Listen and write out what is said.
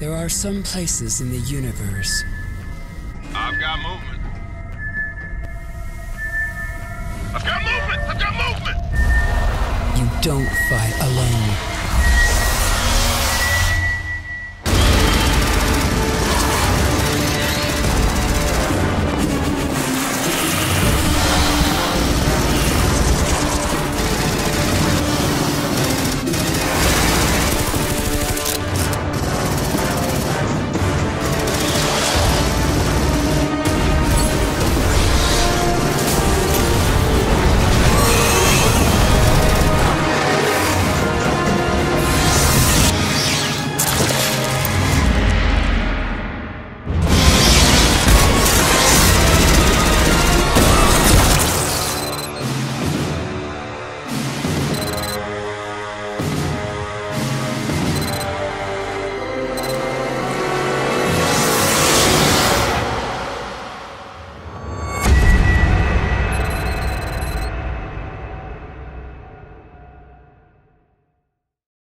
There are some places in the universe. I've got movement. I've got movement! I've got movement! You don't fight alone.